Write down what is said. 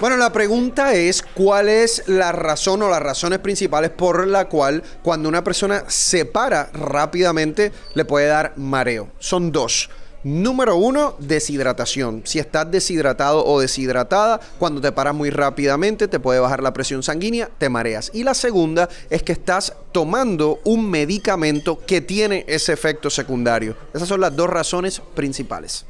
Bueno, la pregunta es, ¿cuál es la razón o las razones principales por la cual cuando una persona se para rápidamente le puede dar mareo? Son dos. Número uno, deshidratación. Si estás deshidratado o deshidratada, cuando te paras muy rápidamente te puede bajar la presión sanguínea, te mareas. Y la segunda es que estás tomando un medicamento que tiene ese efecto secundario. Esas son las dos razones principales.